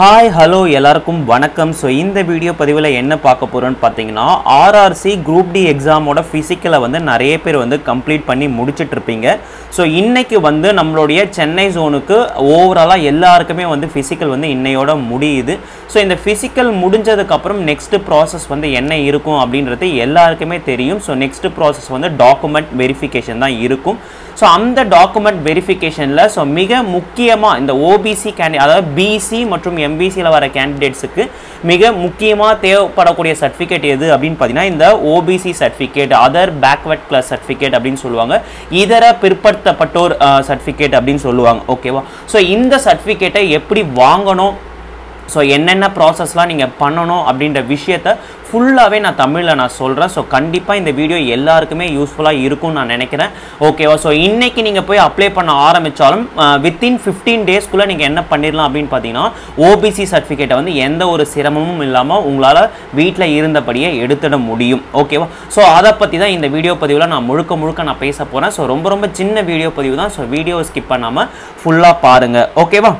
Hi, hello, எல்லாருக்கும் வணக்கம். So இந்த வீடியோ பதிவுல என்ன பார்க்க போறோம்னு பாத்தீங்கன்னா RRC group D exam ஓட physical வந்து நிறைய பேர் வந்து கம்ப்ளீட் பண்ணி முடிச்சிட்டு இருப்பீங்க. So இன்னைக்கு வந்து நம்மளுடைய சென்னை ஜோனுக்கு ஓவராலா எல்லாருக்குமே வந்து physical வந்து இன்னையோட முடியுது. So இந்த physical முடிஞ்சதுக்கு அப்புறம் next process வந்து என்ன இருக்கும் அப்படின்றது எல்லாருக்குமே தெரியும். So next process வந்து document verification தான் இருக்கும். So அந்த document verification ல so மிக முக்கியமா இந்த OBC அதாவது BC மற்றும் MBC ல வர candidates க்கு மிக முக்கியமா தேவைப்படக்கூடிய certificate எது அப்படினு பாத்தீனா இந்த OBC certificate other backward class certificate அப்படினு சொல்லுவாங்க இதர பிற்படுத்தப்பட்டோர் certificate அப்படினு சொல்லுவாங்க ஓகேவா சோ இந்த certificate எப்படி வாங்கணும் சோ என்னென்ன process லாம் நீங்க பண்ணனும் அப்படிங்கற விஷயத்தை ஃபுல்லாவே நான் தமிழ்ல நான் சொல்றேன் சோ கண்டிப்பா இந்த வீடியோ எல்லாருக்குமே யூஸ்புல்லா இருக்கும் நான் நினைக்கிறேன் ஓகேவா சோ இன்னைக்கு நீங்க போய் அப்ளை பண்ண ஆரம்பிச்சாலும் within 15 days குள்ள நீங்க என்ன பண்ணிரலாம் அப்படினு பாத்தீங்கன்னா OBC certificate வந்து எந்த ஒரு சிரமமும் இல்லாம உங்களால வீட்ல இருந்தபடியே எடுத்துட முடியும் ஓகேவா சோ அத பத்தி தான் இந்த வீடியோ பதிவுல நான் முழுக்க நான் பேச போறேன் சோ ரொம்ப சின்ன வீடியோ பதிவு தான் சோ வீடியோவை ஸ்கிப் பண்ணாம ஃபுல்லா பாருங்க ஓகேவா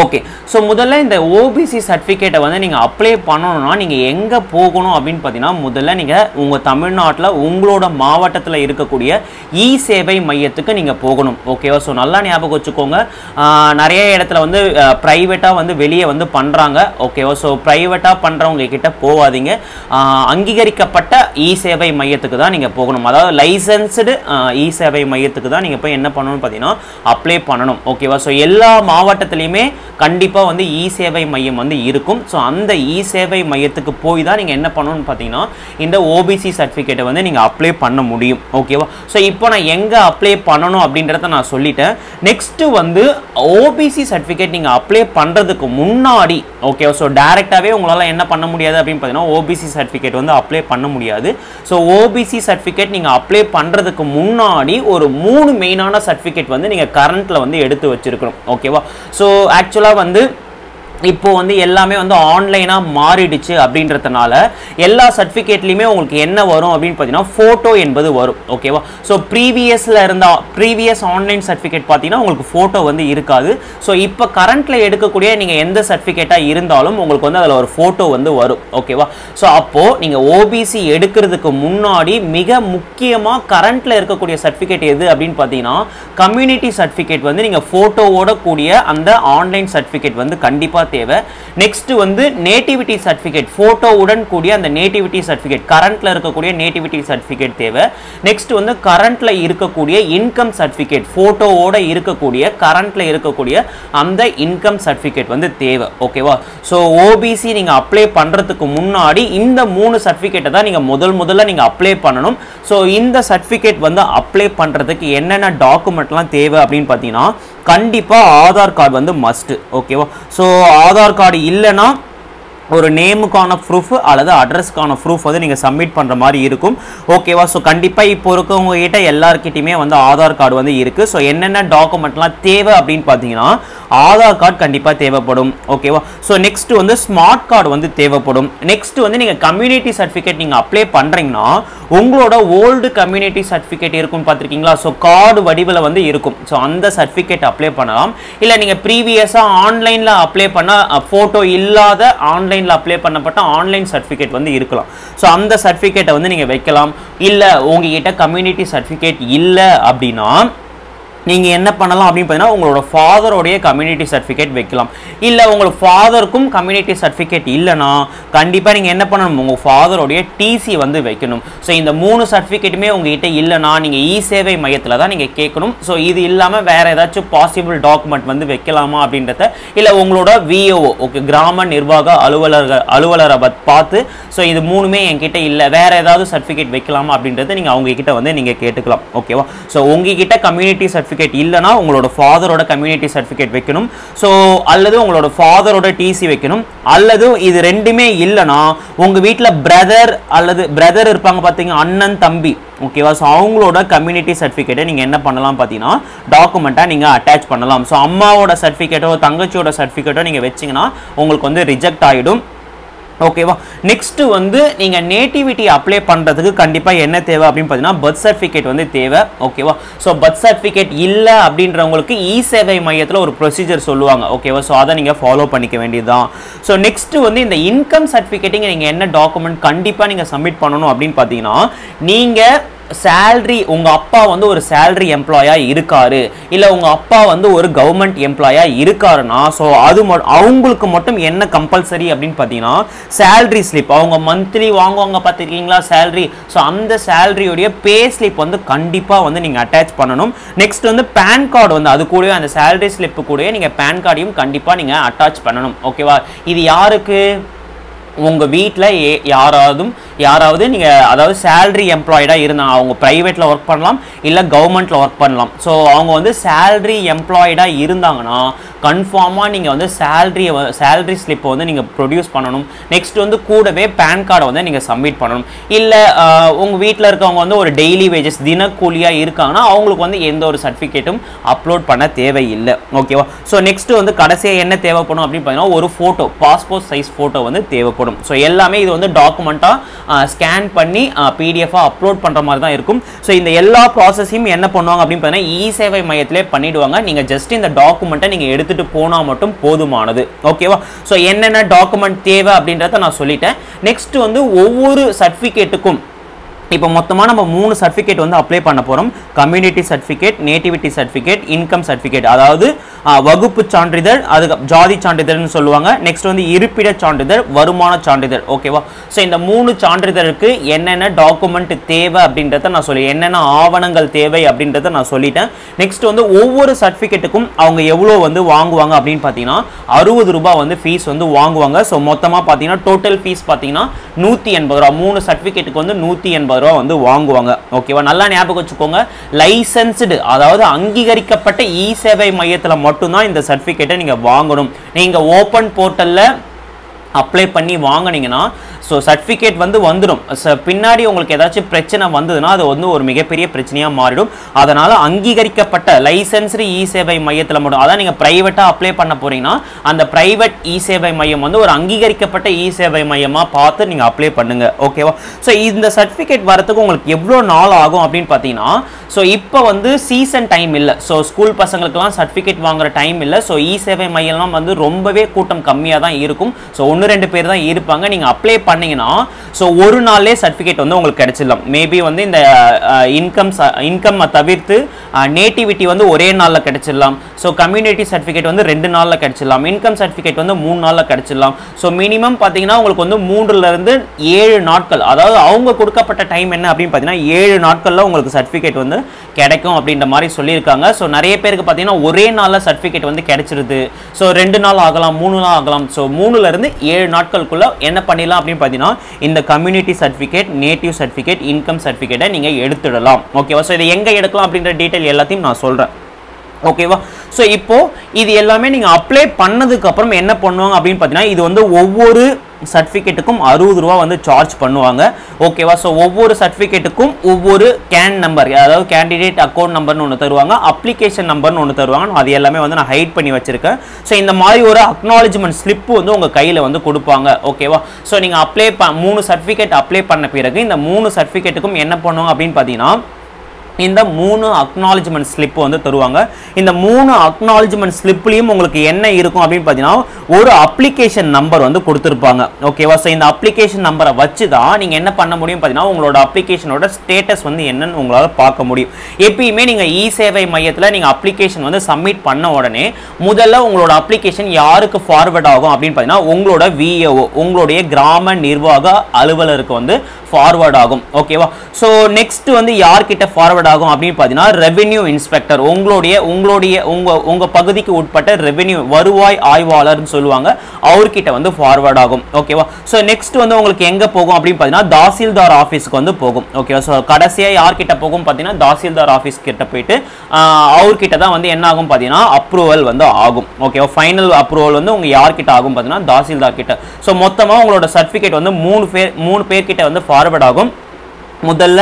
Okay, so முதல்ல இந்த OBC certificate வந்து நீங்க அப்ளை பண்ணனும்னா நீங்க எங்க போகணும் அப்படினு பாத்தீனா முதல்ல நீங்க உங்க தமிழ்நாட்டுல உங்களோட மாவட்டத்துல இருக்கக்கூடிய ஈ சேவை மையத்துக்கு நீங்க போகணும் ஓகேவா சோ நல்லா ஞாபகம் வச்சுக்கோங்க நிறைய இடத்துல வந்து பிரைவேட்டா வந்து வெளிய வந்து பண்றாங்க ஓகேவா சோ பிரைவேட்டா பண்றவங்க கிட்ட போவாதீங்க அங்கீகரிக்கப்பட்ட ஈ சேவை மையத்துக்கு தான் நீங்க போகணும் அதாவது லைசென்ஸ்டு ஈ சேவை மையத்துக்கு தான் நீங்க போய் என்ன பண்ணனும் பாத்தீனா அப்ளை பண்ணனும் ஓகேவா சோ எல்லா மாவட்டத்திலயுமே கண்டிப்பா வந்து ஈ சேவை மையம் வந்து இருக்கும் சோ அந்த ஈ சேவை மையத்துக்கு போய் தான் நீங்க என்ன பண்ணனும் பாத்தீங்கன்னா இந்த OBC certificate வந்து நீங்க அப்ளை பண்ண முடியும் ஓகேவா சோ இப்போ நான் எங்க அப்ளை பண்ணனும் அப்படிங்கறத நான் சொல்லிட்டேன் நெக்ஸ்ட் வந்து OBC certificate நீங்க அப்ளை பண்றதுக்கு முன்னாடி ஓகேவா சோ டைரக்டாவே உங்களால என்ன பண்ண முடியாது அப்படினு பாத்தீங்கன்னா OBC certificate வந்து அப்ளை பண்ண முடியாது சோ OBC certificate நீங்க அப்ளை பண்றதுக்கு முன்னாடி ஒரு 3 மெயினான certificate வந்து நீங்க கரண்ட்ல வந்து எடுத்து வச்சிருக்கணும் ஓகேவா சோ actually வந்து இப்போ வந்து எல்லாமே வந்து ஆன்லைனா மாறிடுச்சு அப்படின்றதனால எல்லா சர்டிஃபிகேட்லயுமே உங்களுக்கு என்ன வரும் அப்படினு பாத்தீனா போட்டோ என்பது வரும் ஓகேவா சோ ப்ரீவியஸ்ல இருந்த ப்ரீவியஸ் ஆன்லைன் சர்டிஃபிகேட் பாத்தீனா உங்களுக்கு போட்டோ வந்து இருக்காது சோ இப்போ கரண்ட்ல எடுக்கக்கூடிய நீங்க எந்த சர்டிஃபிகேட்டா இருந்தாலும் உங்களுக்கு வந்து அதுல ஒரு போட்டோ வந்து வரும் ஓகேவா சோ அப்போ நீங்க OBC எடுக்கிறதுக்கு முன்னாடி மிக முக்கியமா கரண்ட்ல இருக்கக்கூடிய சர்டிஃபிகேட் எது அப்படினு பாத்தீனா கம்யூனிட்டி சர்டிஃபிகேட் வந்து நீங்க போட்டோவோட கூடிய அந்த ஆன்லைன் சர்டிஃபிகேட் வந்து கண்டிப்பா தேவை நெக்ஸ்ட் வந்து நேட்டிவிட்டி சர்டிபிகேட் போட்டோவுடன் கூடிய அந்த நேட்டிவிட்டி சர்டிபிகேட் கரண்ட்ல இருக்கக்கூடிய நேட்டிவிட்டி சர்டிபிகேட் தேவை நெக்ஸ்ட் வந்து கரண்ட்ல இருக்கக்கூடிய இன்கம் சர்டிபிகேட் போட்டோவோட இருக்கக்கூடிய கரண்ட்ல இருக்கக்கூடிய அந்த இன்கம் சர்டிபிகேட் வந்து தேவை ஓகேவா சோ OBC நீங்க அப்ளை பண்றதுக்கு முன்னாடி இந்த 3 சர்டிபிகேட்டை தான் நீங்க முதல்ல நீங்க அப்ளை பண்ணனும் சோ இந்த சர்டிபிகேட் வந்து அப்ளை பண்றதுக்கு என்னென்ன டாக்குமெண்ட்லாம் தேவை அப்படினு பாத்தீனா கண்டிப்பா ஆதார் கார்டு வந்து மஸ்ட் ஓகேவா சோ ஆதார் கார்டு இல்லனா ஒரு நேமுக்கான ப்ரூஃப் அல்லது அட்ரஸ்க்கான ப்ரூஃப் வந்து நீங்க சப்மிட் பண்ற மாதிரி இருக்கும் ஓகேவா சோ கண்டிப்பா இப்போ இருக்கவங்க கிட்ட எல்லார்கிட்டயுமே வந்து ஆதார் கார்டு வந்து இருக்கு சோ என்னென்ன டாக்குமெண்ட்லாம் தேவை அப்படினு பாத்தீங்கன்னா ஆதார் கார்டு கண்டிப்பா தேவைப்படும் ஓகேவா சோ நெக்ஸ்ட் வந்து ஸ்மார்ட் கார்டு வந்து தேவைப்படும் நெக்ஸ்ட் வந்து நீங்க கம்யூனிட்டி சர்டிஃபிகேட் நீங்க அப்ளை பண்றீங்கன்னா உங்களோட ஓல்டு கம்யூனிட்டி சர்டிஃபிகேட் இருக்கும் பாத்திருக்கீங்களா சோ கார்டு வடிவில வந்து இருக்கும் சோ அந்த சர்டிஃபிகேட் அப்ளை பண்ணலாம் இல்ல நீங்க ப்ரீவியஸா ஆன்லைன்ல அப்ளை பண்ண போட்டோ இல்லாத ஆன்லைன் அப்ளை பண்ணப்பட்ட ஆன்லைன் சர்டிபிகேட் வந்து இருக்கலாம் சோ அந்த சர்டிபிகேட்டை வந்து நீங்க வைக்கலாம் இல்ல உங்ககிட்ட கம்யூனிட்டி சர்டிபிகேட் இல்ல அப்படினா நீங்க என்ன பண்ணலாம் அப்படினு பார்த்தா உங்களோட ஃாதரோட கம்யூனிட்டி சர்டிபிகேட் வைக்கலாம் இல்ல உங்க ஃாதருக்கும் கம்யூனிட்டி சர்டிபிகேட் இல்லனா கண்டிப்பா நீங்க என்ன பண்ணணும் உங்க ஃாதரோட டிசி வந்து வைக்கணும் சோ இந்த 3 சர்டிபிகேட்டுமே உங்ககிட்ட இல்லனா நீங்க ஈ சேவை மையத்துல தான் நீங்க கேட்கணும் சோ இது இல்லாம வேற ஏதாச்சும் பாசிபிள் டாக்குமெண்ட் வந்து வைக்கலாமா அப்படின்றத இல்ல உங்களோட VO ஓகே கிராம நிர்வாக அலுவலரை பார்த்து சோ இது மூணுமே என்கிட்ட இல்ல வேற ஏதாவது சர்டிபிகேட் வைக்கலாமா அப்படின்றத நீங்க அவங்க கிட்ட வந்து நீங்க கேட்டுக்கலாம் ஓகேவா சோ உங்ககிட்ட கம்யூனிட்டி இல்லனா உங்களோட ஃாதரோட கம்யூனிட்டி சர்டிபிகேட் வைக்கணும் சோ அல்லது உங்களோட ஃாதரோட டிசி வைக்கணும் அல்லது இது ரெண்டுமே இல்லனா உங்க வீட்ல பிரதர் அல்லது பிரதர் இருப்பாங்க பாத்தீங்க அண்ணன் தம்பி ஓகேவா சோ அவங்களோட கம்யூனிட்டி சர்டிபிகேட்டை நீங்க என்ன பண்ணலாம் பாத்தீனா டாக்குமெண்டா நீங்க அட்டாச் பண்ணலாம் சோ அம்மாவோட சர்டிபிகேட்டோ தங்கச்சியோட சர்டிபிகேட்டோ நீங்க வெச்சீங்கனா உங்களுக்கு வந்து ரிஜெக்ட் ஆயிடும் Okay, next வந்து நீங்க நேட்டிவிட்டி அப்ளை பண்றதுக்கு கண்டிப்பா என்ன தேவை அப்படினு பார்த்தீனா பர்த் சர்டிபிகேட் வந்து தேவை. ஓகேவா, சோ பர்த் சர்டிபிகேட் இல்ல அப்படின்றவங்களுக்கு ஈ சேவை மையத்துல ஒரு ப்ரொசீஜர் சொல்லுவாங்க. ஓகேவா, சோ அத நீங்க ஃபாலோ பண்ணிக்க வேண்டியதுதான். சோ நெக்ஸ்ட் வந்து இந்த இன்கம் சர்டிபிகேட்டிங்க நீங்க என்ன டாக்குமெண்ட் கண்டிப்பா நீங்க சப்மிட் பண்ணனும் அப்படினு பார்த்தீனா, நீங்க salary, உங்க அப்பா வந்து ஒரு salary employee இருக்காரு, இல்ல உங்க அப்பா வந்து ஒரு government employee இருக்காருனா, சோ அது அவங்களுக்கு மட்டும் என்ன கம்பல்சரி அப்படின்னு பாத்தீங்கன்னா salary slip, அவங்க மந்த்லி வாங்குவாங்க பாத்துக்கிங்களா salary, சோ அந்த salary உடைய pay slip வந்து கண்டிப்பா வந்து நீங்க அட்டாச் பண்ணனும். நெக்ஸ்ட் வந்து PAN card வந்து அது கூடவே அந்த salary slip கூடவே நீங்க PAN cardயும் கண்டிப்பா நீங்க அட்டாச் பண்ணனும். ஓகேவா, இது யாருக்கு, உங்க வீட்ல யாராவது நீங்க அதாவது salary employed ஆ இருந்தாங்க, அவங்க பிரைவேட்ல வர்க் பண்ணலாம் இல்ல கவர்மெண்ட்ல வர்க் பண்ணலாம், சோ அவங்க வந்து salary employed ஆ இருந்தாங்கன்னா கன்ஃபார்மா நீங்க வந்து salary slip வந்து நீங்க ப்ரொடியூஸ் பண்ணனும். நெக்ஸ்ட் வந்து கூடவே PAN கார்டு வந்து நீங்க சப்மிட் பண்ணனும். இல்ல உங்க வீட்ல இருக்கவங்க வந்து ஒரு டெய்லி வேஜஸ் தினக்கூலியா இருக்காங்கன்னா அவங்களுக்கு வந்து எந்த ஒரு சர்டிபிகேட்டும் அப்லோட் பண்ண தேவையில்லை. ஓகேவா, சோ நெக்ஸ்ட் வந்து கடைசியா என்ன தேவைப்படும் அப்படின்னு பார்த்தீங்கன்னா ஒரு போட்டோ, பாஸ்போர்ட் சைஸ் போட்டோ வந்து தேவைப்படும். சோ எல்லாமே இது வந்து டாக்குமெண்டா ஸ்கேன் பண்ணி பிடிஎஃப் அப்லோட் பண்ற மாதிரி தான் இருக்கும். சோ இந்த எல்லா ப்ராசஸையும் என்ன பண்ணுவாங்க அப்படின்னு பார்த்தீங்கன்னா ஈ சேவை மையத்திலே பண்ணிடுவாங்க. நீங்க ஜஸ்ட் இந்த டாக்குமெண்ட்டை நீங்க எடுத்துட்டு போனா மட்டும் போதுமானது. ஓகேவா, சோ என்னென்ன டாக்குமெண்ட் தேவை அப்படின்றத நான் சொல்லிட்டேன். நெக்ஸ்ட் வந்து ஒவ்வொரு சர்டிபிகேட்டுக்கும் இப்போ மொத்தமாக நம்ம 3 சர்டிஃபிகேட் வந்து அப்ளை பண்ண போகிறோம். Community certificate, nativity certificate, income certificate, அதாவது வகுப்பு சான்றிதழ், அதுக்கு ஜாதி சான்றிதழ்னு சொல்லுவாங்க. நெக்ஸ்ட் வந்து இருப்பிட சான்றிதழ், வருமான சான்றிதழ். ஓகேவா, ஸோ இந்த 3 சான்றிதழுக்கு என்னென்ன டாக்குமெண்ட் தேவை அப்படின்றத நான் சொல்லி என்னென்ன ஆவணங்கள் தேவை அப்படின்றத நான் சொல்லிட்டேன். நெக்ஸ்ட் வந்து ஒவ்வொரு சர்டிஃபிகேட்டுக்கும் அவங்க எவ்வளோ வந்து வாங்குவாங்க அப்படின்னு பார்த்தீங்கன்னா ₹60 வந்து ஃபீஸ் வந்து வாங்குவாங்க. ஸோ மொத்தமாக பார்த்தீங்கன்னா டோட்டல் ஃபீஸ் பார்த்தீங்கன்னா ₹180. 3 சர்டிஃபிகேட்டுக்கு வந்து ₹180 வந்து வாங்குவாங்க. ஓகேவா, நல்லா ஞாபகம் வச்சுக்கோங்க. லைசென்ஸ்டு அதாவது அங்கீகரிக்கப்பட்ட ஈ சேவை மையத்தில் மட்டும்தான் இந்த சர்டிஃபிகேட்டை நீங்கள் வாங்கணும். நீங்கள் ஓப்பன் போர்ட்டலில் அப்ளை பண்ணி வாங்கினீங்கன்னா ஸோ சர்டிஃபிகேட் வந்து வந்துடும். பின்னாடி உங்களுக்கு ஏதாச்சும் பிரச்சனை வந்ததுன்னா அது வந்து ஒரு மிகப்பெரிய பிரச்சனையாக மாறிடும். அதனால் அங்கீகரிக்கப்பட்ட லைசன்ஸ்டு இ சேவை மையத்தில் மட்டும், அதான் நீங்கள் ப்ரைவேட்டாக அப்ளை பண்ண போகிறீங்கன்னா அந்த ப்ரைவேட் இ சேவை மையம் வந்து ஒரு அங்கீகரிக்கப்பட்ட இ சேவை மையமாக பார்த்து நீங்கள் அப்ளை பண்ணுங்கள். ஓகேவா, ஸோ இந்த சர்டிஃபிகேட் வரத்துக்கு உங்களுக்கு எவ்வளோ நாள் ஆகும் அப்படின்னு பார்த்தீங்கன்னா, ஸோ இப்போ வந்து சீசன் டைம் இல்லை, ஸோ ஸ்கூல் பசங்களுக்குலாம் சர்டிஃபிகேட் வாங்குகிற டைம் இல்லை, ஸோ இ சேவை மையம்லாம் வந்து ரொம்பவே கூட்டம் கம்மியாக தான் இருக்கும். ஸோ 1-2 பேர் தான் இருப்பாங்க. நீங்கள் அப்ளை பண்ணீங்கன்னா ஸோ ஒரு நாளே சர்டிஃபிகேட் வந்து உங்களுக்கு கிடைச்சிடலாம். மேபி வந்து இந்த இன்கம் தவிர்த்து நேட்டிவிட்டி வந்து ஒரே நாளில் கிடைச்சிடலாம். ஸோ கம்யூனிட்டி சர்டிஃபிகேட் வந்து 2 நாளில் கிடைச்சிடலாம். இன்கம் சர்டிஃபிகேட் வந்து 3 நாளில் கிடைச்சிடலாம். ஸோ மினிமம் பார்த்தீங்கன்னா உங்களுக்கு வந்து 3-7 நாட்கள், அதாவது அவங்க கொடுக்கப்பட்ட டைம் என்ன அப்படின்னு பார்த்தீங்கன்னா 7 நாட்களில் உங்களுக்கு சர்டிஃபிகேட் வந்து கிடைக்கும் அப்படின்ற மாதிரி சொல்லியிருக்காங்க. ஸோ நிறைய பேருக்கு பார்த்தீங்கன்னா ஒரே நாளில் சர்டிஃபிகேட் வந்து கிடைச்சிருது. ஸோ 2 நாள் ஆகலாம், 3 நாள் ஆகலாம். ஸோ 3-7 நாட்களுக்குள்ள என்ன பண்ணிடலாம் அப்படின்னு பார்த்தீங்கன்னா இந்த community certificate, native certificate, income சர்டிஃபிகேட்டை நீங்கள் எடுத்துடலாம். ஓகேவா, ஸோ இதை எங்கே எடுக்கலாம் அப்படின்ற டீட்டெயில் எல்லாத்தையும் நான் சொல்கிறேன். ஓகேவா, ஸோ இப்போது இது எல்லாமே நீங்கள் அப்ளை பண்ணதுக்கப்புறம் என்ன பண்ணுவாங்க அப்படின்னு பார்த்தீங்கன்னா இது வந்து ஒவ்வொரு சர்டிஃபிகேட்டுக்கும் ₹60 வந்து சார்ஜ் பண்ணுவாங்க. ஓகேவா, ஸோ ஒவ்வொரு சர்டிஃபிகேட்டுக்கும் ஒவ்வொரு கேன் நம்பர், அதாவது கேண்டிடேட் அக்கௌண்ட் நம்பர்னு ஒன்று தருவாங்க, அப்ளிகேஷன் நம்பர்னு ஒன்று தருவாங்க. அது எல்லாமே வந்து நான் ஹைட் பண்ணி வச்சுருக்கேன். ஸோ இந்த மாதிரி ஒரு அக்னாலஜ்மெண்ட் ஸ்லிப்பு வந்து உங்கள் கையில் வந்து கொடுப்பாங்க. ஓகேவா, ஸோ நீங்கள் 3 சர்டிஃபிகேட் அப்ளை பண்ண பிறகு இந்த 3 சர்டிஃபிகேட்டுக்கும் என்ன பண்ணுவாங்க அப்படின்னு பார்த்தீங்கன்னா இந்த 3 அக்னாலஜ்மெண்ட் ஸ்லிப் வந்து தருவாங்க. இந்த 3 அக்னாலஜ்மெண்ட் ஸ்லிப்லையும் உங்களுக்கு என்ன இருக்கும் அப்படின்னு பார்த்தீங்கன்னா ஒரு அப்ளிகேஷன் நம்பர் வந்து கொடுத்துருப்பாங்க. ஓகேவா, ஸோ இந்த அப்ளிகேஷன் நம்பரை வச்சு தான் நீங்கள் என்ன பண்ண முடியும் பார்த்தீங்கன்னா உங்களோட அப்ளிகேஷனோட ஸ்டேட்டஸ் வந்து என்னன்னு உங்களால் பார்க்க முடியும். எப்பயுமே நீங்கள் இ சேவை மையத்தில் நீங்கள் அப்ளிகேஷன் வந்து சப்மிட் பண்ண உடனே முதல்ல உங்களோட அப்ளிகேஷன் யாருக்கு ஃபார்வர்ட் ஆகும் அப்படின்னு பார்த்தீங்கன்னா உங்களோட விஏஓ, உங்களுடைய கிராம நிர்வாக அலுவலருக்கு வந்து ஃபார்வர்ட் ஆகும். ஓகேவா, ஸோ நெக்ஸ்ட் வந்து யார்கிட்ட ஃபார்வர்ட் ஆகும் அப்படின்னு பார்த்தீங்கன்னா ரெவென்யூ இன்ஸ்பெக்டர், உங்க பகுதிக்கு உட்பட்ட ரெவென்யூ வருவாய் ஆய்வாளர் சொல்லுவாங்க, அவர்கிட்ட வந்து ஃபார்வர்ட் ஆகும். ஓகேவா, சோ நெக்ஸ்ட் வந்து உங்களுக்கு எங்க போகும் அப்படின்னு பார்த்தீங்கன்னா தாசில்தார் ஆபீஸ்க்கு வந்து போகும். ஓகேவா, சோ கடைசியா யார்கிட்ட போகும் பார்த்தீங்கன்னா தாசில்தார் ஆபீஸ் கிட்ட போயிட்டு அவர்கிட்ட தான் வந்து என்ன ஆகும் பார்த்தீங்கன்னா அப்ரூவல் வந்து ஆகும். ஓகேவா, ஃபைனல் அப்ரூவல் வந்து உங்க யார்கிட்ட ஆகும் பார்த்தீங்கன்னா தாசில்தார் கிட்ட. சோ மொத்தமா உங்களோட சர்டிஃபிகேட் வந்து 3 பேர்கிட்ட வந்து ஃபார்வர்ட் ஆகும். முதல்ல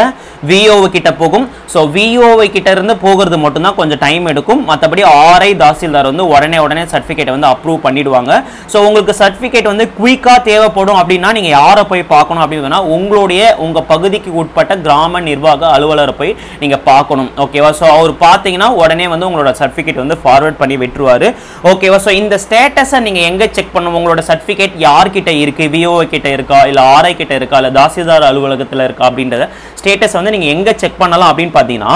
VO கிட்ட போகும். சோ VO கிட்ட இருந்து போகிறது மட்டும் தான் கொஞ்சம் டைம் எடுக்கும். மத்தபடி RI தாசில்தார் வந்து உடனே சர்டிஃபிகேட் வந்து அப்ரூவ் பண்ணிடுவாங்க. சோ உங்களுக்கு சர்டிஃபிகேட் வந்து குயிக்கா தேவைப்படும் அப்படினா நீங்க யாரை போய் பார்க்கணும் அப்படினா உங்களுடைய உங்க பகுதிக்கு உட்பட்ட கிராம நிர்வாக அலுவலரை போய் நீங்க பார்க்கணும். ஓகேவா? சோ அவர் பாத்தீங்கன்னா உடனே வந்து உங்களோட சர்டிஃபிகேட் வந்து ஃபார்வர்ட் பண்ணி விட்டுருவாரு. ஓகேவா? சோ இந்த ஸ்டேட்டஸை நீங்க எங்க செக் பண்ணுங்க? உங்களோட சர்டிஃபிகேட் யார் கிட்ட இருக்கு? VO கிட்ட இருக்கா இல்ல RI கிட்ட இருக்கா இல்ல தாசில்தார் அலுவலகத்துல இருக்கா அப்படின்றத ஸ்டேட்டஸ் வந்து நீங்க எங்க செக் பண்ணலாம் அப்படினு பாத்தீங்கன்னா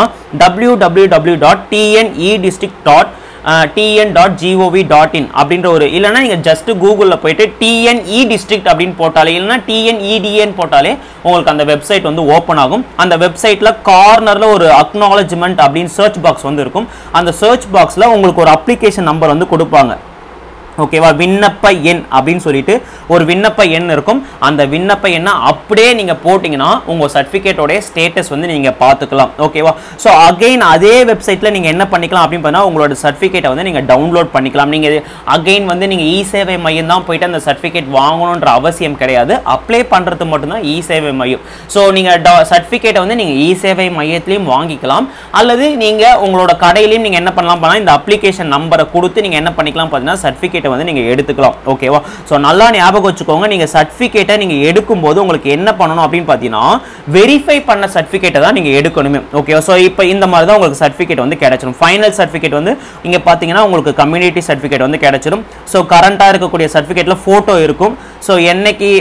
www.tnedistrict.tn.gov.in அப்படிங்கற ஒரு இல்லனா நீங்க ஜஸ்ட் கூகுள்ல போய்ட்டு TNE டிஸ்ட்ரிக்ட் அப்படினு போட்டாலே இல்லனா TNEDN போட்டாலே உங்களுக்கு அந்த வெப்சைட் வந்து ஓபன் ஆகும். அந்த வெப்சைட்ல கார்னர்ல ஒரு அக்னாலஜ்மென்ட் அப்படினு சர்ச் பாக்ஸ் வந்து இருக்கும். அந்த சர்ச் பாக்ஸ்ல உங்களுக்கு ஒரு அப்ளிகேஷன் நம்பர் வந்து கொடுப்பாங்க. ஓகேவா? விண்ணப்ப எண் அப்படின்னு சொல்லிட்டு ஒரு விண்ணப்ப எண் இருக்கும். அந்த விண்ணப்ப எண்ணை அப்படியே நீங்கள் போட்டிங்கன்னா உங்கள் சர்டிஃபிகேட்டோடைய ஸ்டேட்டஸ் வந்து நீங்கள் பார்த்துக்கலாம். ஓகேவா? ஸோ அகெயின் அதே வெப்சைட்டில் நீங்கள் என்ன பண்ணிக்கலாம் அப்படின்னு பார்த்தீங்கன்னா உங்களோட சர்டிஃபிகேட்டை வந்து நீங்கள் டவுன்லோட் பண்ணிக்கலாம். நீங்கள் அகெயின் வந்து நீங்கள் இ சேவை மையம் தான் போயிட்டு அந்த சர்டிஃபிகேட் வாங்கணுன்ற அவசியம் கிடையாது. அப்ளை பண்ணுறது மட்டும்தான் இ சேவை மையம். ஸோ நீங்கள் சர்டிஃபிகேட்டை வந்து நீங்கள் இ சேவை மையத்துலேயும் வாங்கிக்கலாம். அல்லது நீங்கள் உங்களோட கடையிலையும் நீங்கள் என்ன பண்ணலாம் பண்ணால் இந்த அப்ளிகேஷன் நம்பரை கொடுத்து நீங்கள் என்ன பண்ணிக்கலாம் பார்த்தீங்கன்னா சர்டிஃபிகேட் வந்து நீங்க எடுத்துக்கலாம். ஓகேவா? சோ நல்லா ஞாபகம் வச்சுக்கோங்க, நீங்க சர்டிபிகேட்டை நீங்க எடுக்கும்போது உங்களுக்கு என்ன பண்ணணும் அப்படினு பாத்தீனா வெரிஃபை பண்ண சர்டிபிகேட்டை தான் நீங்க எடுக்கணும். ஓகேவா? சோ இப்போ இந்த மாதிரி தான் உங்களுக்கு சர்டிபிகேட் வந்து கிடைச்சிடும். ஃபைனல் சர்டிபிகேட் வந்து இங்க பாத்தீங்கன்னா உங்களுக்கு கம்யூனிட்டி சர்டிபிகேட் வந்து கிடைச்சிடும். சோ கரண்டா இருக்கக்கூடிய சர்டிபிகேட்ல போட்டோ இருக்கும். சோ என்னைக்கு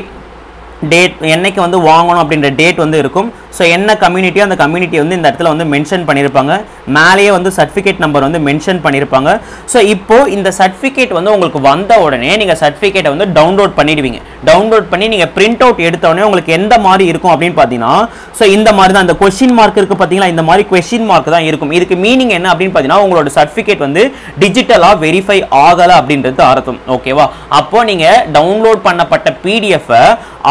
வந்து வாங்கணும் அப்படின்ற டேட் வந்து இருக்கும். ஸோ என்ன கம்யூனிட்டியோ அந்த கம்யூனிட்டி வந்து இந்த இடத்துல வந்து மென்ஷன் பண்ணியிருப்பாங்க. மேலேயே வந்து சர்டிஃபிகேட் நம்பர் வந்து மென்ஷன் பண்ணியிருப்பாங்க. ஸோ இப்போது இந்த சர்டிஃபிகேட் வந்து உங்களுக்கு வந்த உடனே நீங்கள் சர்டிஃபிகேட்டை வந்து டவுன்லோட் பண்ணிடுவீங்க. டவுன்லோட் பண்ணி நீங்கள் பிரிண்ட் அவுட் எடுத்த உடனே உங்களுக்கு எந்த மாதிரி இருக்கும் அப்படின்னு பார்த்தீங்கன்னா ஸோ இந்த மாதிரி தான் அந்த கொஸ்டின் மார்க் இருக்குது பார்த்தீங்களா? இந்த மாதிரி கொஸ்டின் மார்க் தான் இருக்கும். இதுக்கு மீனிங் என்ன அப்படின்னு பார்த்தீங்கன்னா உங்களோட சர்டிஃபிகேட் வந்து டிஜிட்டலாக வெரிஃபை ஆகலை அப்படின்றது அர்த்தம். ஓகேவா? அப்போது நீங்கள் டவுன்லோட் பண்ணப்பட்ட பிடிஎஃபை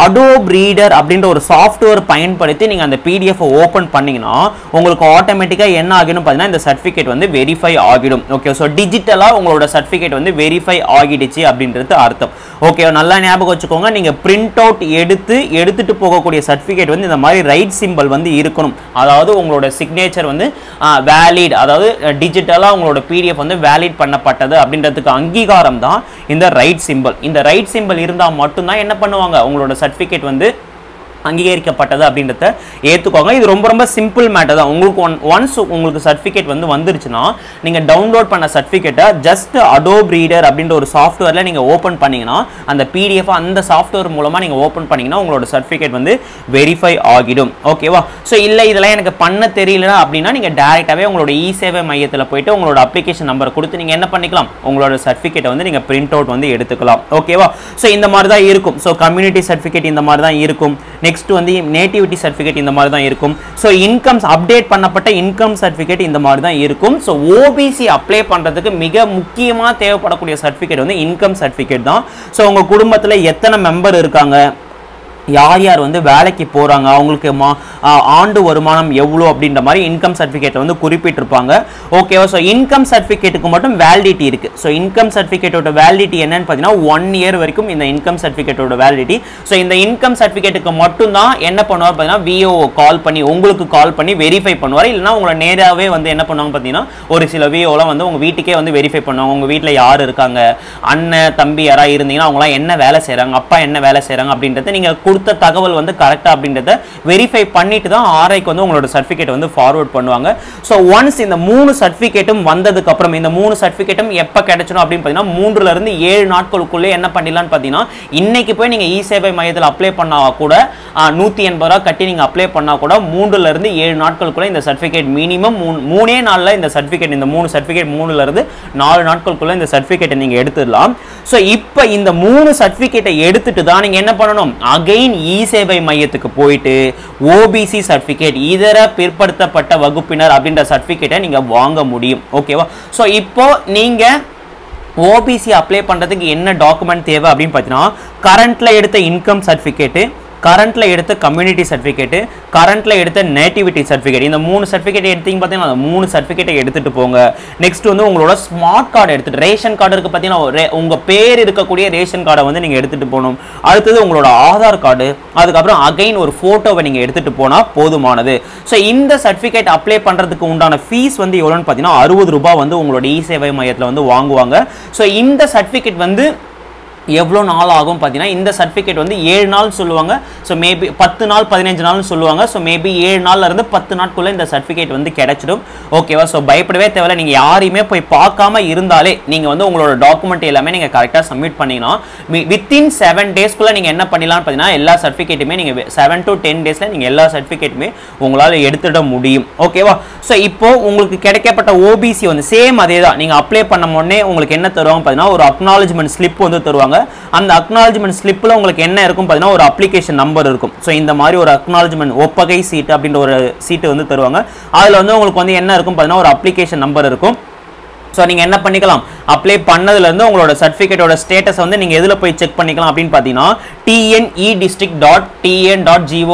அடோப் ரீடர் அப்படின்ற ஒரு சாஃப்ட்வேர் பயன்படுத்தி நீங்கள் அந்த PDF ஓபன் பண்ணீங்கன்னா உங்களுக்கு ஆட்டோமேட்டிக்காக என்ன ஆகிடும் பார்த்தீங்கன்னா இந்த சர்டிஃபிகேட் வந்து வெரிஃபை ஆகிடும். ஓகே? ஸோ டிஜிட்டலாக உங்களோட சர்டிஃபிகேட் வந்து வெரிஃபை ஆகிடுச்சு அப்படின்றது அர்த்தம். ஓகே? நல்லா ஞாபகம் வச்சுக்கோங்க, நீங்கள் பிரிண்ட் அவுட் எடுத்துட்டு போகக்கூடிய சர்டிஃபிகேட் வந்து இந்த மாதிரி ரைட் சிம்பிள் வந்து இருக்கணும். அதாவது உங்களோட சிக்னேச்சர் வந்து வேலிட், அதாவது டிஜிட்டலாக உங்களோட PDF வந்து வேலிட் பண்ணப்பட்டது அப்படின்றதுக்கு அங்கீகாரம் தான் இந்த ரைட் சிம்பிள். இந்த ரைட் சிம்பிள் இருந்தால் மட்டும்தான் என்ன பண்ணுவாங்க உங்களோட சர்டிஃபிகேட் வந்து அங்கீகரிக்கப்பட்டது அப்படின்றத ஏற்றுக்கோங்க. இது ரொம்ப ரொம்ப சிம்பிள் மேட்டர் தான். உங்களுக்கு ஒன்ஸ் உங்களுக்கு சர்டிஃபிகேட் வந்து வந்துருச்சுன்னா நீங்கள் டவுன்லோட் பண்ண சர்டிஃபிகேட்டை ஜஸ்ட் அடோப் ரீடர் அப்படின்ற ஒரு சாஃப்ட்வேரில் நீங்கள் ஓப்பன் பண்ணிங்கன்னா அந்த PDF அந்த சாஃப்ட்வேர் மூலமாக நீங்கள் ஓப்பன் பண்ணிங்கன்னா உங்களோட சர்டிஃபிகேட் வந்து வெரிஃபை ஆகிடும். ஓகேவா? ஸோ இல்லை இதெல்லாம் எனக்கு பண்ண தெரியலனா அப்படின்னா நீங்கள் டேரெக்டாகவே உங்களோட இ சேவை மையத்தில் போய்ட்டு உங்களோட அப்ளிகேஷன் நம்பரை கொடுத்து நீங்கள் என்ன பண்ணிக்கலாம் உங்களோட சர்டிஃபிகேட்டை வந்து நீங்கள் பிரிண்ட் அவுட் வந்து எடுத்துக்கலாம். ஓகேவா? ஸோ இந்த மாதிரி தான் இருக்கும். ஸோ கம்யூனிட்டி சர்டிஃபிகேட் இந்த மாதிரி தான் இருக்கும். நெக்ஸ்ட் வந்து நேட்டிவிட்டி சர்டிஃபிகேட் இந்த மாதிரி தான் இருக்கும். ஸோ இன்கம் அப்டேட் பண்ணப்பட்ட இன்கம் சர்டிஃபிகேட் இந்த மாதிரி தான் இருக்கும். ஸோ OBC அப்ளை பண்ணுறதுக்கு மிக முக்கியமாக தேவைப்படக்கூடிய சர்டிஃபிகேட் வந்து இன்கம் சர்டிஃபிகேட் தான். ஸோ உங்கள் குடும்பத்தில் எத்தனை மெம்பர் இருக்காங்க, யார் வந்து வேலைக்கு போகிறாங்க, அவங்களுக்கு ஆண்டு வருமானம் எவ்வளோ அப்படின்ற மாதிரி இன்கம் சர்டிஃபிகேட்டை வந்து குறிப்பிட்டிருப்பாங்க. ஓகேவா? ஸோ இன்கம் சர்டிஃபிகேட்டுக்கு மட்டும் வேலிடிட்டி இருக்குது. ஸோ இன்கம் சர்டிஃபிகேட்டோட வேலிடிட்டி என்னன்னு பார்த்தீங்கன்னா 1 year வரைக்கும் இந்த இன்கம் சர்டிஃபிகேட்டோட வேலிடிட்டி. ஸோ இந்த இன்கம் சர்டிஃபிகேட்டுக்கு மட்டும்தான் என்ன பண்ணுவார் பார்த்தீங்கன்னா VO கால் பண்ணி உங்களுக்கு கால் பண்ணி வெரிஃபை பண்ணுவார். இல்லைனா உங்களை நேராகவே வந்து என்ன பண்ணுவாங்க பார்த்தீங்கன்னா ஒரு சில VOலாம் வந்து உங்கள் வீட்டுக்கே வந்து வெரிஃபை பண்ணுவாங்க. உங்கள் வீட்டில் யார் இருக்காங்க, அண்ணன் தம்பி யாராக இருந்தீங்கன்னா அவங்களாம் என்ன வேலை செய்கிறாங்க, அப்பா என்ன வேலை செய்கிறாங்க அப்படின்றத நீங்கள் கொடுத்த தகவல் வந்து கரெக்டாக அப்படின்றத வெரிஃபை பண்ணிட்டு தான் RIக்கு வந்து உங்களோட சர்டிஃபிகேட் வந்து ஃபார்வர்ட் பண்ணுவாங்க. ஸோ ஒன்ஸ் இந்த 3 சர்டிஃபிகேட்டும் வந்ததுக்கப்புறம் இந்த 3 சர்டிஃபிகேட்டும் எப்போ கிடைச்சிடும் அப்படின்னு பார்த்தீங்கன்னா 3லேருந்து 7 நாட்களுக்குள்ளே என்ன பண்ணிடலான்னு பார்த்தீங்கன்னா இன்னைக்கு போய் நீங்கள் இ சேவை மையத்தில் அப்ளை பண்ணால் கூட 180 ரூபா கட்டி நீங்கள் அப்ளை பண்ணால் கூட 3லேருந்து 7 நாட்களுக்குள்ளே இந்த சர்டிஃபிகேட் மினிமம் 3 நாளில் இந்த சர்டிஃபிகேட் இந்த 3 சர்டிஃபிகேட் 3லேருந்து 4 நாட்களுக்குள்ளே இந்த சர்டிஃபிகேட்டை நீங்கள் எடுத்துடலாம். ஸோ இப்போ இந்த 3 சர்டிஃபிகேட்டை எடுத்துட்டு தான் நீங்கள் என்ன பண்ணணும் அகெயின் இ சேவை மையத்துக்கு போயிட்டு OBC சர்டிஃபிகேட் இதர பிற்படுத்தப்பட்ட வகுப்பினர் அப்படின்ற சர்டிஃபிகேட்டை நீங்க வாங்க முடியும். ஓகேவா? சோ இப்போ நீங்க OBC அப்ளை பண்றதுக்கு என்ன டாக்குமெண்ட் தேவை அப்படின்னு பார்த்தீங்கன்னா கரண்ட்ல எடுத்த இன்கம் சர்டிஃபிகேட்டு, currentல எடுத்த community certificate, currentல எடுத்த nativity certificate. இந்த மூணு certificate எடுத்தீங்க பாத்தீங்கன்னா அந்த மூணு certificate எடுத்துட்டு போங்க. நெக்ஸ்ட் வந்து உங்களோட ஸ்மார்ட் கார்டு எடுத்துட்டு ரேஷன் கார்டு இருக்கு பாத்தீங்கன்னா உங்க பேர் இருக்கக்கூடிய ரேஷன் கார்டை வந்து நீங்க எடுத்துட்டு போணும். அடுத்து உங்களோட ஆதார் கார்டு, அதுக்கு அப்புறம் அகைன் ஒரு போட்டோவை நீங்க எடுத்துட்டு போனா போதுமானது. சோ இந்த certificate அப்ளை பண்றதுக்கு உண்டான fees வந்து எவ்வளவுன்னு பாத்தீங்கன்னா 60 ரூபாய் வந்து உங்களோட இ சேவை மையத்துல வந்து வாங்குவாங்க. சோ இந்த certificate வந்து எவ்ளோ நாள் ஆகும் பாத்தீனா இந்த சர்டிபிகேட் வந்து 7 நாள் சொல்லுவாங்க. சோ மேபி 10 நாள் 15 நாள்னு சொல்லுவாங்க. சோ மேபி 7 நாள்ல இருந்து 10 நாட்குள்ள இந்த சர்டிபிகேட் வந்து கிடைச்சிடும். ஓகேவா? சோ பயப்படவே தேவையில்லை. நீங்க யாரையுமே போய் பார்க்காம இருந்தாலே நீங்க வந்து உங்களோட டாக்குமெண்ட் எல்லாமே நீங்க கரெக்ட்டா சப்மிட் பண்ணீங்கனா வித் இன் 7 டேஸ் குள்ள நீங்க என்ன பண்ணலாம் பாத்தீனா எல்லா சர்டிபிகேட்டுமே நீங்க 7 to 10 டேஸ்ல நீங்க எல்லா சர்டிபிகேட்டுமே உங்களால எடுத்துட முடியும். ஓகேவா? சோ இப்போ உங்களுக்கு கிடைக்கப்பட்ட OBC வந்து சேம் அதேதான். நீங்க அப்ளை பண்ணும்போதே உங்களுக்கு என்ன தருவாங்க பாத்தீனா ஒரு அக்னாலஜ்மென்ட் ஸ்லிப் வந்து தருவாங்க. அந்த acknowledgement slipல உங்களுக்கு என்ன இருக்கும் பாத்தீனா ஒரு application number இருக்கும். சோ இந்த மாதிரி ஒரு acknowledgement ஒப்பகை சீட் அப்படிங்கற ஒரு சீட் வந்து தருவாங்க. அதுல வந்து உங்களுக்கு வந்து என்ன இருக்கும் பாத்தீனா ஒரு application number இருக்கும். சோ நீங்க என்ன பண்ணிக்கலாம் அப்ளை பண்ணதுல இருந்து உங்களோட சர்டிபிகேட்டோட ஸ்டேட்டஸ் வந்து நீங்க எதுல போய் செக் பண்ணிக்கலாம் அப்படினு பாத்தீனா tnedistrict.tn.gov.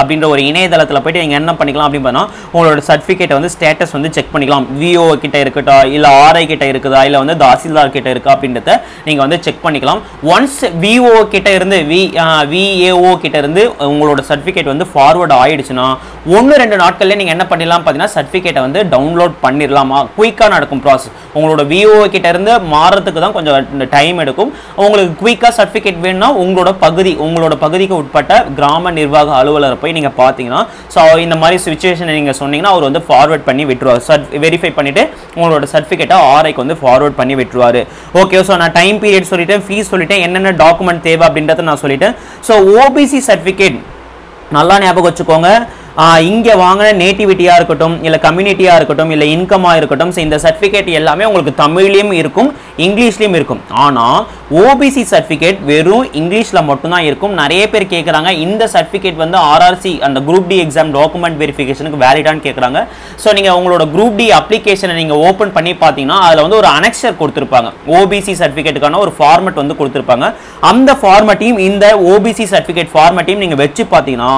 அப்படிங்கற ஒரு இணையதளத்துல போய் நீங்க என்ன பண்ணிக்கலாம் அப்படி பண்ணா உங்களோட சர்டிபிகேட் வந்து ஸ்டேட்டஸ் வந்து செக் பண்ணிக்கலாம். VO கிட்ட இருக்குதா இல்ல RI கிட்ட இருக்குதா இல்ல வந்து தாசில்தார் கிட்ட இருக்கா அப்படின்றத நீங்க வந்து செக் பண்ணிக்கலாம். ஒன்ஸ் VO கிட்ட இருந்து VAO கிட்ட இருந்து உங்களோட சர்டிபிகேட் வந்து ஃபார்வர்ட் ஆயிடுச்சுனா 1-2 நாட்கள்ல நீங்க என்ன பண்ணலாம் பாத்தீனா சர்டிபிகேட்டை வந்து டவுன்லோட் பண்ணிரலாமா. குயிக்கா நடக்கும் process. உங்களோட VO கிட்ட இருந்து மாறதுக்கு தான் கொஞ்சம் டைம் எடுக்கும். உங்களுக்கு குயிக்கா சர்டிபிகேட் வேணும்னா உங்களோட பகுதிக்கு உட்பட்ட கிராம நிர்வாக அலுவலரை போய் நீங்க பாத்தீங்கன்னா சோ இந்த மாதிரி சிச்சுவேஷனை நீங்க சொன்னீங்கன்னா அவர் வந்து ஃபார்வர்ட் பண்ணி விட்டுருவாரு. வெரிஃபை பண்ணிட்டு உங்களோட சர்டிபிகேட்டை RIக்கு வந்து ஃபார்வர்ட் பண்ணி விட்டுருவாரு. ஓகே, சோ நான் டைம் பீரியட் சொல்லிட்டேன், ஃபீஸ் சொல்லிட்டேன், என்னென்ன டாக்குமெண்ட் தேவை அப்படின்றத நான் சொல்லிட்டேன். சோ OBC சர்டிபிகேட் நல்லா ஞாபகம் வச்சுக்கோங்க. இங்க வாங்கின நேட்டிவிட்டியா இருக்கட்டும் இல்ல கம்யூனிட்டியா இருக்கட்டும் இல்ல இன்கமா இருக்கட்டும் இந்த சர்டிபிகேட் எல்லாமே உங்களுக்கு தமிழ்லயும் இருக்கும் இங்கிலீஷ்லயும் இருக்கும். ஆனா OBC சர்டிபிகேட் வெறும் இங்கிலீஷ்ல மட்டும்தான் இருக்கும். நிறைய பேர் கேட்கறாங்க இந்த சர்டிபிகேட் வந்து RRC அந்த குரூப் டி எக்ஸாம் டாக்குமெண்ட் வெரிஃபிகேஷனுக்கு வேலிடான்னு கேட்கறாங்க. சோ நீங்க உங்களோட குரூப் டி அப்ளிகேஷனை நீங்க ஓபன் பண்ணி பாத்தீங்கன்னா அதுல வந்து ஒரு அனெக்சர் கொடுத்திருப்பாங்க. OBC சர்டிபிகேட்டுக்கான ஒரு ஃபார்மட் வந்து கொடுத்திருப்பாங்க. அந்த ஃபார்மட்டையும் இந்த OBC சர்டிபிகேட் ஃபார்மட்டையும் நீங்க வெச்சு பாத்தீங்கன்னா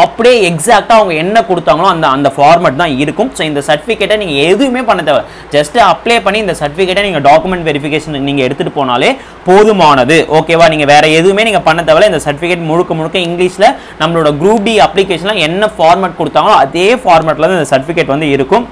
அப்படியே எக்ஸாக்டா அவங்க என்ன கொடுத்தாங்களோ அந்த அந்த ஃபார்மட் தான் இருக்கும். சோ இந்த சர்டிபிகேட்டை நீங்க எதுவுமே பண்ண தேவை, ஜஸ்ட் அப்ளை பண்ணி இந்த சர்டிபிகேட்டை நீங்க டாக்குமெண்ட் வெரிஃபிகேஷன் நீங்க எடுத்துட்டு போனாலே போதுமானது. ஓகேவா? நீங்க வேற எதுவுமே நீங்க பண்ண தேவையில்ல. இந்த சர்டிபிகேட் முழுக்க இங்கிலீஷ்ல நம்மளோட குரூப் டி அப்ளிகேஷன்ல என்ன ஃபார்மட் கொடுத்தாங்களோ அதே ஃபார்மட்ல இந்த சர்டிபிகேட் வந்து இருக்கும்.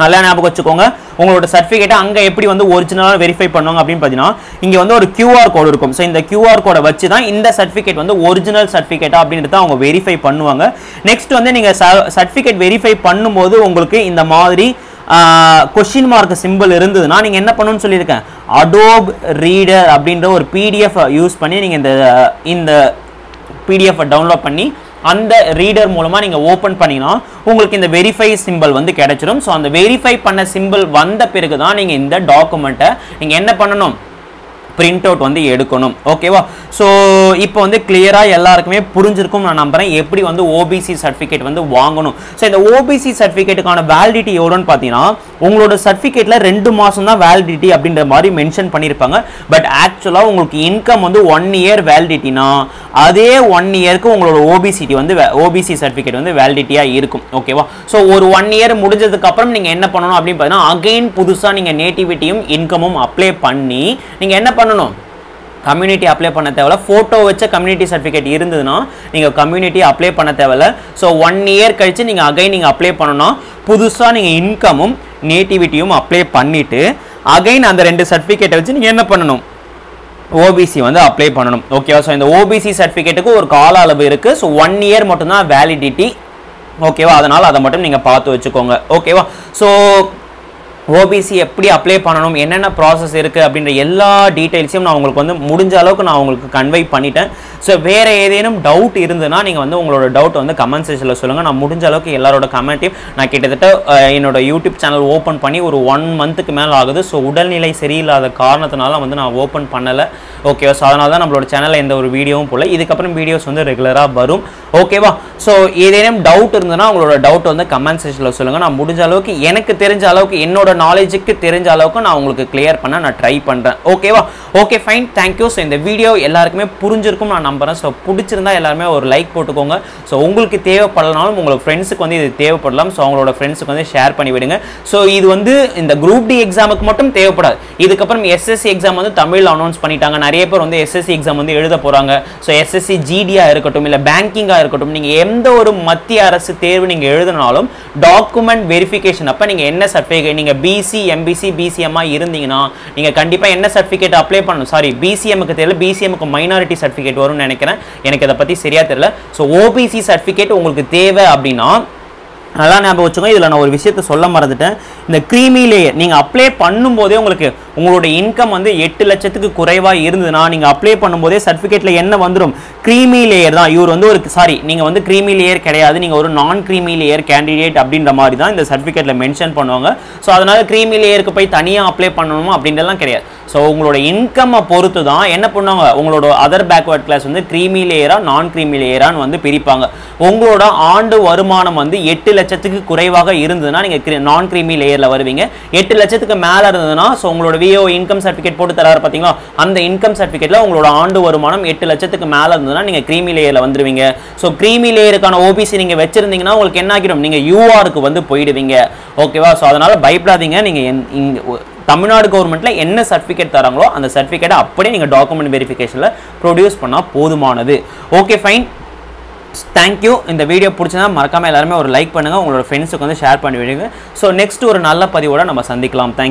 நல்லா ஞாபகம் வச்சுக்கோங்க. உங்களோட சர்டிபிகேட்டை அங்கே எப்படி வந்து ஒரிஜினலாக வெரிஃபை பண்ணுவாங்க அப்படின்னு பார்த்தீங்கன்னா இங்கே வந்து ஒரு QR கோடு இருக்கும். ஸோ இந்த QR கோடை வச்சு தான் இந்த சர்டிஃபிகேட் வந்து ஒரிஜினல் சர்டிஃபிகேட்டா அப்படின்றத அவங்க வெரிஃபை பண்ணுவாங்க. நெக்ஸ்ட் வந்து நீங்கள் சர்டிஃபிகேட் வெரிஃபை பண்ணும்போது உங்களுக்கு இந்த மாதிரி கொஸ்டின் மார்க் சிம்பிள் இருந்ததுன்னா நீங்கள் என்ன பண்ணணும்னு சொல்லியிருக்கேன், அடோப் ரீடர் அப்படின்ற ஒரு PDF யூஸ் பண்ணி நீங்கள் இந்த PDF டவுன்லோட் பண்ணி அந்த ரீடர் மூலமா நீங்க ஓபன் பண்ணீங்கன்னா உங்களுக்கு இந்த வெரிஃபை சிம்பிள் வந்து கிடைச்சிடும். சோ அந்த வெரிஃபை பண்ண சிம்பிள் வந்த பிறகு தான் நீங்க இந்த டாக்குமெண்ட்டை நீங்க என்ன பண்ணணும் பிரிண்ட் அவுட் வந்து எடுக்கணும். ஓகேவா? ஸோ இப்போ வந்து கிளியராக எல்லாருக்குமே புரிஞ்சிருக்கும் நான் நம்புறேன் எப்படி வந்து OBC சர்டிஃபிகேட் வந்து வாங்கணும். ஸோ இந்த OBC சர்டிஃபிகேட்டுக்கான வேலிடிட்டி எவ்வளோன்னு பார்த்தீங்கன்னா உங்களோட சர்டிஃபிகேட்டில் 2 மாதம் தான் வேலிடிட்டி அப்படின்ற மாதிரி மென்ஷன் பண்ணியிருப்பாங்க. பட் ஆக்சுவலாக உங்களுக்கு இன்கம் வந்து 1 இயர் வேலிடிட்டினா அதே 1 இயருக்கு உங்களோட OBC சர்டிஃபிகேட் வந்து வேலிடிட்டியாக இருக்கும். ஓகேவா? ஸோ ஒரு 1 இயர் முடிஞ்சதுக்கு அப்புறம் நீங்கள் என்ன பண்ணணும் அப்படின்னு பார்த்தீங்கன்னா அகெயின் புதுசாக நீங்கள் நேட்டிவிட்டியும் இன்கமும் அப்ளை பண்ணி நீங்கள் என்ன பண்ணணும், கம்யூனிட்டி அப்ளை பண்ண தேவையில்ல. போட்டோ வச்ச கம்யூனிட்டி சர்டிஃபிகேட் இருந்ததுன்னா நீங்கள் கம்யூனிட்டி அப்ளை பண்ண தேவையில்ல. ஸோ 1 இயர் கழிச்சு நீங்கள் அகைன் நீங்கள் அப்ளை பண்ணணும். புதுசாக நீங்கள் இன்கமும் நேட்டிவிட்டியும் அப்ளை பண்ணிவிட்டு அகைன் அந்த 2 சர்டிஃபிகேட்டை வச்சு நீங்கள் என்ன பண்ணணும், OBC வந்து அப்ளை பண்ணணும். ஓகேவா? ஸோ இந்த OBC சர்டிஃபிகேட்டுக்கு ஒரு கால அளவு இருக்குது. ஸோ 1 இயர் மட்டும்தான் வேலிடிட்டி. ஓகேவா? அதனால் அதை மட்டும் நீங்கள் பார்த்து வச்சுக்கோங்க. ஓகேவா? ஸோ OBC எப்படி அப்ளை பண்ணணும், என்னென்ன ப்ராசஸ் இருக்குது அப்படின்ற எல்லா டீட்டெயில்ஸையும் நான் உங்களுக்கு வந்து முடிஞ்ச அளவுக்கு நான் உங்களுக்கு கன்வே பண்ணிட்டேன். ஸோ வேறு ஏதேனும் டவுட் இருந்ததுன்னா நீங்கள் வந்து உங்களோட டவுட் வந்து கமெண்ட் செக்ஷனில் சொல்லுங்கள். நான் முடிஞ்ச அளவுக்கு எல்லாரோட கமெண்ட்டையும் நான் கிட்டத்தட்ட என்னோட யூடியூப் சேனல் ஓப்பன் பண்ணி ஒரு 1 மந்த்துக்கு மேலே ஆகுது. ஸோ உடல்நிலை சரியில்லாத காரணத்தினால வந்து நான் ஓப்பன் பண்ணலை. ஓகேவா? ஸோ அதனால தான் நம்மளோட சேனலில் எந்த ஒரு வீடியோவும் போடல. இதுக்கப்புறம் வீடியோஸ் வந்து ரெகுலராக வரும். ஓகேவா. ஸோ ஏதேனும் டவுட் இருந்ததுன்னா உங்களோட டவுட் வந்து கமெண்ட் செக்ஷனில் சொல்லுங்கள். நான் முடிஞ்ச அளவுக்கு எனக்கு தெரிஞ்ச அளவுக்கு என்னோட நாலேஜுக்கு தெரிஞ்ச அளவுக்கு நான் உங்களுக்கு கிளியர் பண்ண நான் ட்ரை பண்ணுறேன். ஓகேவா. Okay fine, thank you. ஸோ இந்த வீடியோ எல்லாருக்குமே புரிஞ்சிருக்கும் நான் நம்புகிறேன். ஸோ பிடிச்சிருந்தா எல்லாருமே ஒரு லைக் போட்டுக்கோங்க. ஸோ உங்களுக்கு தேவைப்படலனாலும் உங்களுக்கு ஃப்ரெண்ட்ஸுக்கு வந்து இது தேவைப்படலாம். ஸோ அவங்களோட ஃப்ரெண்ட்ஸுக்கு வந்து ஷேர் பண்ணி விடுங்க. ஸோ இது வந்து இந்த குரூப் டி எக்ஸாமுக்கு மட்டும் தேவைப்படாது. இதுக்கப்புறம் எஸ்எஸ்சி எக்ஸாம் வந்து தமிழ் அனௌன்ஸ் பண்ணிட்டாங்க. நிறைய பேர் வந்து எஸ்எஸ்சி எக்ஸாம் வந்து எழுத போகிறாங்க. ஸோ எஸ்எஸ்சி ஜிடியாக இருக்கட்டும் இல்லை பேங்கிங்காக இருக்கட்டும், நீங்கள் எந்த ஒரு மத்திய அரசு தேர்வு நீங்கள் எழுதினாலும் டாக்குமெண்ட் வெரிஃபிகேஷன் அப்போ நீங்கள் என்ன சர்டிஃபிகேட், நீங்கள் பிசி எம்பிசி பிசிஎம்மாக இருந்தீங்கன்னா நீங்கள் கண்டிப்பாக என்ன சர்டிஃபிகேட் அப்ளை பண்ணணும். சாரி, பிசிஎம்முக்கு தெரியல, பிசிஎம்முக்கு மைனாரிட்டி சர்டிஃபிகேட் வரும்னு நினைக்கிறேன், எனக்கு இதை பற்றி சரியாக தெரியல. ஸோ ஓபிசி சர்டிஃபிகேட் உங்களுக்கு தேவை அப்படின்னா நல்லா ஞாபகம் வச்சுக்கோங்க. இதில் நான் ஒரு விஷயத்தை சொல்ல மறந்துட்டேன். இந்த க்ரீமி லேயர் நீங்கள் அப்ளை பண்ணும்போதே உங்களுக்கு உங்களுடைய இன்கம் வந்து 8 லட்சத்துக்கு குறைவாக இருந்ததுன்னா நீங்கள் அப்ளை பண்ணும்போதே சர்டிஃபிகேட்டில் என்ன வந்துடும், க்ரீமி லேயர் தான். இவர் வந்து ஒரு சாரி, நீங்கள் வந்து க்ரீமி லேயர் கிடையாது, நீங்கள் ஒரு நான் க்ரீமி லேயர் கேண்டிடேட் அப்படின்ற மாதிரி தான் இந்த சர்டிஃபிகேட்டில் மென்ஷன் பண்ணுவாங்க. ஸோ அதனால் க்ரீமி லேயருக்கு போய் தனியாக அப்ளை பண்ணணுமா அப்படின்றலாம் கிடையாது. ஸோ உங்களோட இன்கம்மை பொறுத்து தான் என்ன பண்ணுவாங்க, உங்களோட அதர் பேக்வேர்ட் கிளாஸ் வந்து க்ரீமி லேயராக நான் க்ரீமி லேயரான்னு வந்து பிரிப்பாங்க. உங்களோட ஆண்டு வருமானம் வந்து 8 லட்சத்துக்கு குறைவாக இருந்ததுன்னா நீங்கள் நான் க்ரீமி லேயரில் வருவீங்க. 8 லட்சத்துக்கு மேலே இருந்ததுன்னா ஸோ உங்களோட விஓ இன்கம் சர்டிஃபிகேட் போட்டு தராரு பார்த்தீங்களா, அந்த இன்கம் சர்டிஃபிகேட்டில் உங்களோட ஆண்டு வருமானம் 8 லட்சத்துக்கு மேலே இருந்ததுன்னா நீங்கள் க்ரீமி லேயரில் வந்துடுவீங்க. ஸோ க்ரீமி லேயருக்கான ஓபிசி நீங்கள் வச்சுருந்தீங்கன்னா உங்களுக்கு என்ன ஆகிடும், நீங்கள் யூஆருக்கு வந்து போயிடுவீங்க. ஓகேவா. ஸோ அதனால் பயப்படாதீங்க. நீங்கள் தமிழ்நாடு கவர்மெண்ட்டில் என்ன சர்டிஃபிகேட் தராங்களோ அந்த சர்டிஃபிகேட்டை அப்படியே நீங்கள் டாக்குமெண்ட் வெரிஃபிகேஷனில் ப்ரொடியூஸ் பண்ணால் போதுமானது. Okay fine, thank you. இந்த வீடியோ பிடிச்சதுன்னா மறக்காமல் எல்லாருமே ஒரு லைக் பண்ணுங்கள், உங்களோட ஃப்ரெண்ட்ஸுக்கு வந்து ஷேர் பண்ணி விடுங்க. ஸோ நெக்ஸ்ட் ஒரு நல்ல பதிவோடு நம்ம சந்திக்கலாம். தேங்க்யூ.